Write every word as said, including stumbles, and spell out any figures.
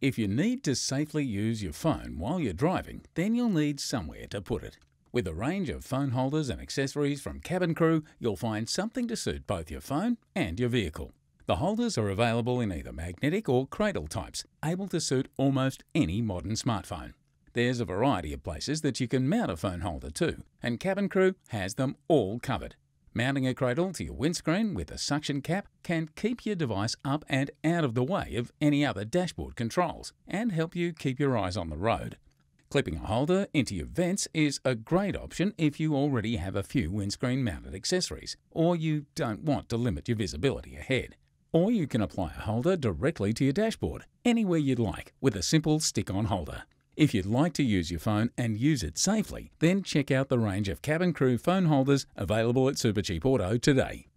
If you need to safely use your phone while you're driving, then you'll need somewhere to put it. With a range of phone holders and accessories from Cabin Crew, you'll find something to suit both your phone and your vehicle. The holders are available in either magnetic or cradle types, able to suit almost any modern smartphone. There's a variety of places that you can mount a phone holder too, and Cabin Crew has them all covered. Mounting a cradle to your windscreen with a suction cap can keep your device up and out of the way of any other dashboard controls and help you keep your eyes on the road. Clipping a holder into your vents is a great option if you already have a few windscreen mounted accessories or you don't want to limit your visibility ahead. Or you can apply a holder directly to your dashboard, anywhere you'd like, with a simple stick-on holder. If you'd like to use your phone and use it safely, then check out the range of Cabin Crew phone holders available at Supercheap Auto today.